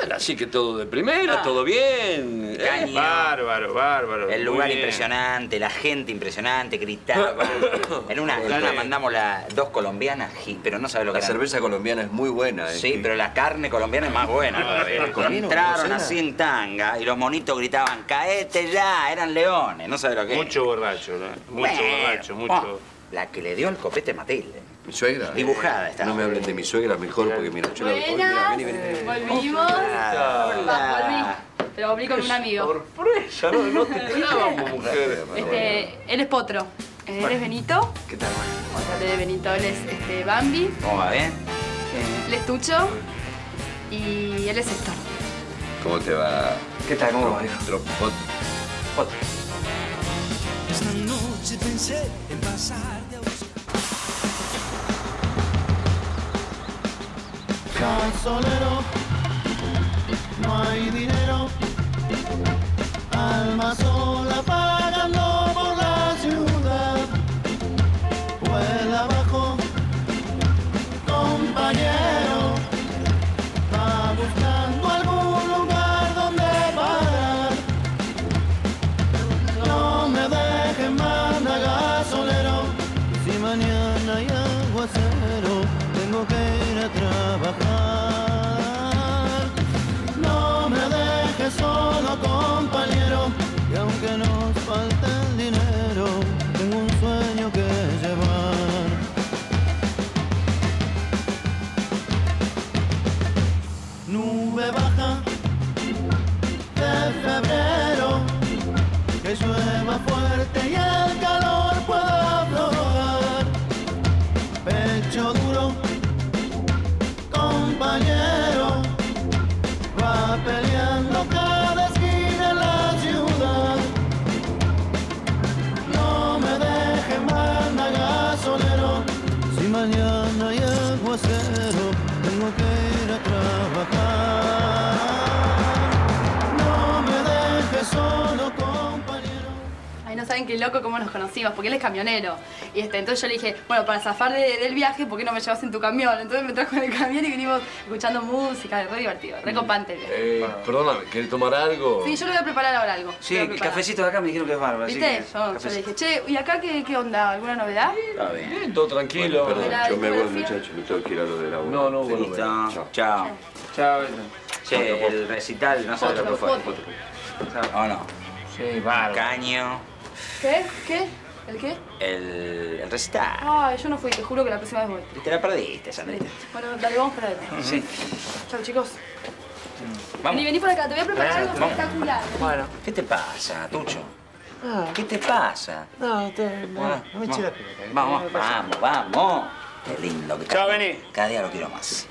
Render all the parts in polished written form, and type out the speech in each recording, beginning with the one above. Bueno, así que todo de primera, todo bien. Bárbaro. El lugar impresionante, la gente impresionante, gritaba. en una mandamos dos colombianas, pero no sabes lo que era. La cerveza colombiana es muy buena. Sí, pero la carne colombiana es más buena. Entraron así en tanga y los monitos gritaban, caete ya, eran leones, no sabes lo que era. Mucho borracho, ¿no? Mucho borracho. La que le dio el copete a Matilde. Mi suegra. Dibujada está. No me hablen de mi suegra, mejor, porque mira, yo la vení. Volvimos. Hola. Pero volví con un amigo. Sorpresa, no te esperábamos, mujer. Él es Potro. Él es Benito. ¿Qué tal, Mario? Benito, él es Bambi. ¿Cómo va, bien? Él es Tucho. Y él es Héctor. ¿Cómo te va? ¿Qué tal, cómo va, Potro? Potro. Esta noche pensé en pasar de ausencia. Solero, no hay dinero, alma sola pagando por la ciudad, vuela abajo, compañero, va buscando algún lugar donde parar, no me dejen más gasolero, si mañana hay aguacero, tengo que ir a trabajar. Solo compañero, y aunque nos falte el dinero, tengo un sueño que llevar. Nube baja de febrero, que llueva fuerte y el calor pueda aflojar. Pecho duro, compañero, va peleando cada esquina en la ciudad. No me dejen más gasolero, si mañana hay aguacero, tengo que ir a trabajar. No me dejes solo, compañero. Ay, no saben qué loco cómo nos conocimos, porque él es camionero. Y entonces yo le dije, bueno, para zafar del viaje, ¿por qué no me llevas en tu camión? Entonces me trajo en el camión y vinimos escuchando música, re divertido, re copante. Perdóname, ¿querés tomar algo? Sí, yo le voy a preparar ahora algo. Sí, el cafecito de acá me dijeron que es bárbaro. ¿Viste? Así que yo le dije, che, ¿y acá qué onda? ¿Alguna novedad? Está bien. Bien, todo tranquilo. Bueno, perdón, yo me voy, muchacho, me tengo que ir a lo de la una. No, bueno, bueno. Chao. Chao. Che, el recital no sabe lo que fue. ¿O no? Sí, bárbaro. Caño. ¿Qué? ¿Qué? ¿El qué? El recital. Ay, yo no fui, te juro que la próxima vez voy. Te la perdiste, Sandrita. Bueno, dale, vamos para adentro. Sí. Chao, chicos. Vamos. Vení por acá, te voy a preparar algo espectacular. Bueno. ¿Qué te pasa, Tucho? Ah. ¿Qué te pasa? No, no me eché la piel. Vamos. Qué lindo que chao, vení. Cada día lo quiero más.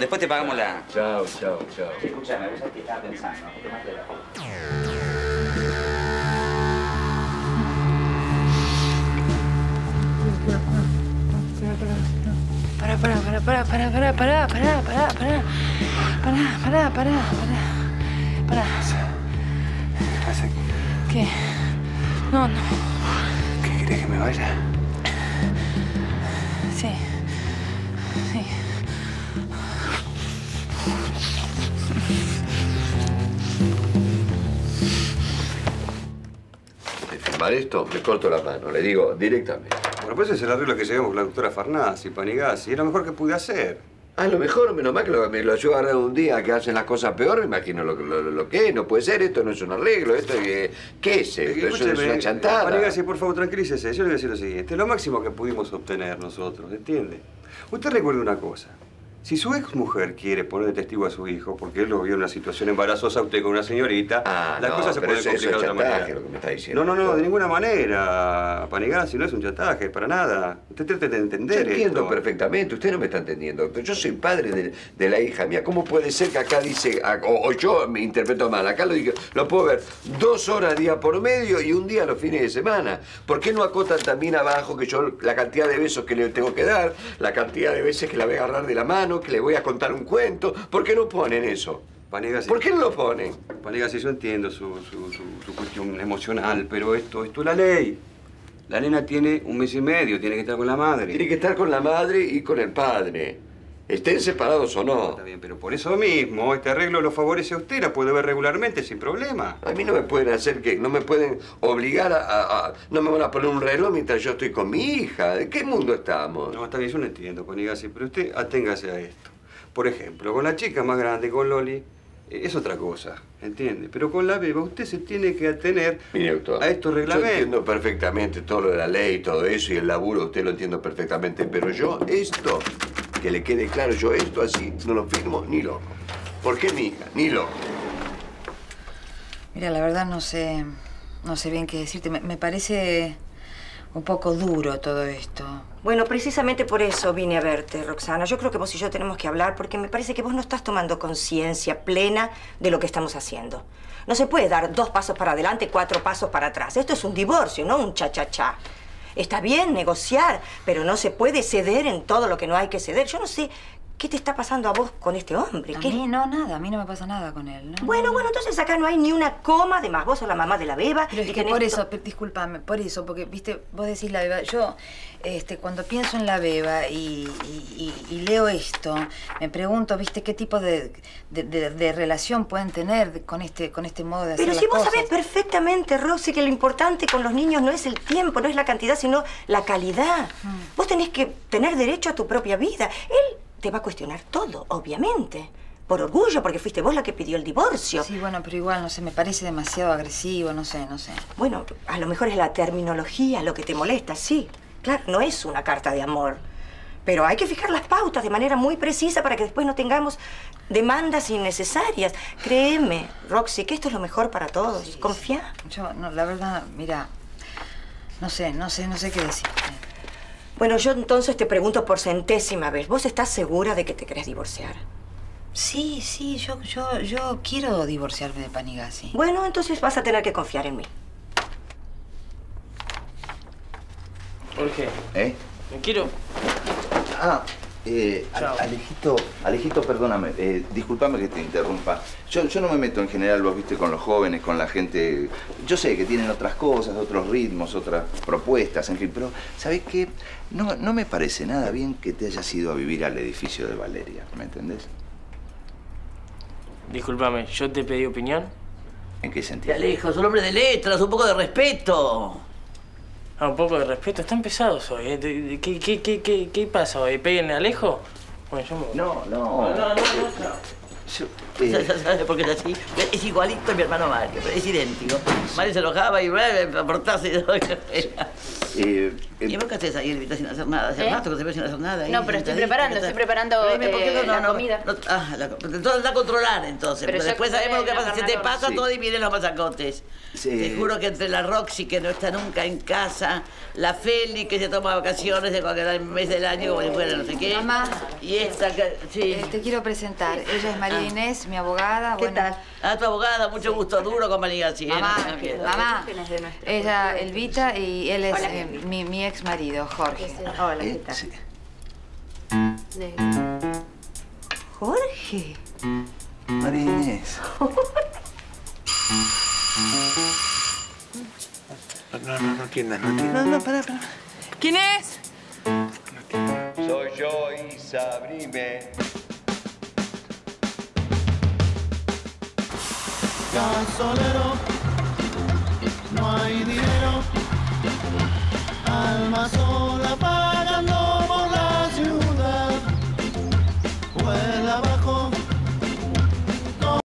Después te pagamos la... Chao. Escuchame, vos sabés que estaba pensando. ¿Qué más te da? Pará. ¿Qué? No. ¿Qué querés que me vaya? Sí. De firmar esto, le corto la mano, le digo directamente. Bueno, pues ese es el arreglo que llegamos con la doctora Farnazzi, Panigazzi. Era lo mejor que pude hacer. Ah, lo mejor, menos mal que me lo ayudaron un día que hacen las cosas peor. Me imagino lo que es. No puede ser, esto no es un arreglo. Esto ¿qué es esto? Eso es una chantada. Panigazzi, por favor, tranquilícese. Yo le voy a decir lo siguiente. Lo máximo que pudimos obtener nosotros, ¿entiende? Usted recuerde una cosa. Si su exmujer quiere poner de testigo a su hijo porque él lo vio en una situación embarazosa, usted con una señorita, la cosa se puede complicar de otra manera. Lo que me está diciendo, no, de ninguna manera, Panigazzi, no es un chantaje, para nada. Usted trate de entender esto. Yo entiendo perfectamente, usted no me está entendiendo, pero yo soy padre de la hija mía. ¿Cómo puede ser que acá dice, o yo me interpreto mal, acá lo digo, lo puedo ver 2 horas día por medio y un día los fines de semana? ¿Por qué no acotan también abajo que yo la cantidad de besos que le tengo que dar, la cantidad de veces que la voy a agarrar de la mano, que le voy a contar un cuento? ¿Por qué no ponen eso? Panigazzi, ¿por qué no lo ponen? Panigazzi, yo entiendo su cuestión emocional, pero esto es la ley. La nena tiene 1 mes y medio, tiene que estar con la madre. Tiene que estar con la madre y con el padre. Estén separados o no. Está bien, pero por eso mismo, este arreglo lo favorece a usted, la puede ver regularmente sin problema. A mí no me pueden hacer que, no me pueden obligar a no me van a poner un reloj mientras yo estoy con mi hija. ¿En qué mundo estamos? No, está bien, yo no entiendo, Panigazzi, pero usted aténgase a esto. Por ejemplo, con la chica más grande, con Loli, es otra cosa, ¿entiende? Pero con la beba usted se tiene que atener, mire, doctor, a estos reglamentos. Yo entiendo perfectamente todo lo de la ley, todo eso, y el laburo, usted lo entiendo perfectamente, pero yo esto, que le quede claro, yo esto así no lo firmo ni loco. ¿Por qué mi hija? Ni loco. Mira, la verdad no sé bien qué decirte. Me parece un poco duro todo esto. Bueno, precisamente por eso vine a verte, Roxana. Yo creo que vos y yo tenemos que hablar porque me parece que vos no estás tomando conciencia plena de lo que estamos haciendo. No se puede dar 2 pasos para adelante, 4 pasos para atrás. Esto es un divorcio, no un cha-cha-cha. Está bien negociar, pero no se puede ceder en todo lo que no hay que ceder. Yo no sé qué te está pasando a vos con este hombre. ¿Qué? A mí no, nada. A mí no me pasa nada con él. No, bueno, no, bueno, entonces acá no hay ni una coma de más. Vos sos la mamá de la beba. Pero es que por eso, discúlpame, por eso, porque, viste, vos decís la beba. Yo, cuando pienso en la beba y leo esto, me pregunto, viste, qué tipo de relación pueden tener con este modo de hacer las cosas. Pero si vos sabés perfectamente, Roxy, que lo importante con los niños no es el tiempo, no es la cantidad, sino la calidad. Vos tenés que tener derecho a tu propia vida. Él te va a cuestionar todo, obviamente. Por orgullo, porque fuiste vos la que pidió el divorcio. Sí, bueno, pero igual, no sé, me parece demasiado agresivo, no sé. Bueno, a lo mejor es la terminología lo que te molesta, sí. Claro, no es una carta de amor. Pero hay que fijar las pautas de manera muy precisa para que después no tengamos demandas innecesarias. Créeme, Roxy, que esto es lo mejor para todos. Sí, confía. Sí. Yo, no, la verdad, mira, no sé qué decirte. Bueno, yo entonces te pregunto por centésima vez. ¿Vos estás segura de que te querés divorciar? Sí, yo quiero divorciarme de Panigazzi. Bueno, entonces vas a tener que confiar en mí. Jorge. ¿Eh? Me quiero. Ah, Alejito, perdóname. Disculpame que te interrumpa. Yo no me meto en general, vos viste, con los jóvenes, con la gente. Yo sé que tienen otras cosas, otros ritmos, otras propuestas, en fin. Pero, ¿sabés qué? No me parece nada bien que te hayas ido a vivir al edificio de Valeria. ¿Me entendés? Disculpame, ¿yo te pedí opinión? ¿En qué sentido? Alejo, sos un hombre de letras, un poco de respeto. Ah, un poco de respeto. Están pesados hoy, ¿eh? ¿Qué pasa hoy? ¿Peguen a Alejo? Bueno, yo me... No. Porque es así. Es igualito a mi hermano Mario. Es idéntico. Mario se enojaba y aportarse. ¿Y vos qué haces ahí, Elvita, sin hacer nada? Hace rato que se ve sin hacer nada. No, pero estoy preparando la comida. Entonces a controlar, entonces. Pero después sabemos lo que pasa. Si te pasa todo y vienen los masacotes. Te juro que entre la Roxy, que no está nunca en casa, la Feli, que se toma vacaciones de cualquier mes del año, como si fuera no sé qué. Mamá. Y esta que... Sí. Te quiero presentar. Ella es María Inés, mi abogada. ¿Qué tal? Ah, tu abogada. Mucho gusto. Duro con Panigazzi. Mamá. Ella, Elvita, y él es... Mi ex marido, Jorge. Hola, ¿qué tal? Sí. Jorge. María Inés. No, ¿quién es? No, pará. ¿Quién es? Soy yo y Sabrime. Gasolero, no hay dinero. Alma sola para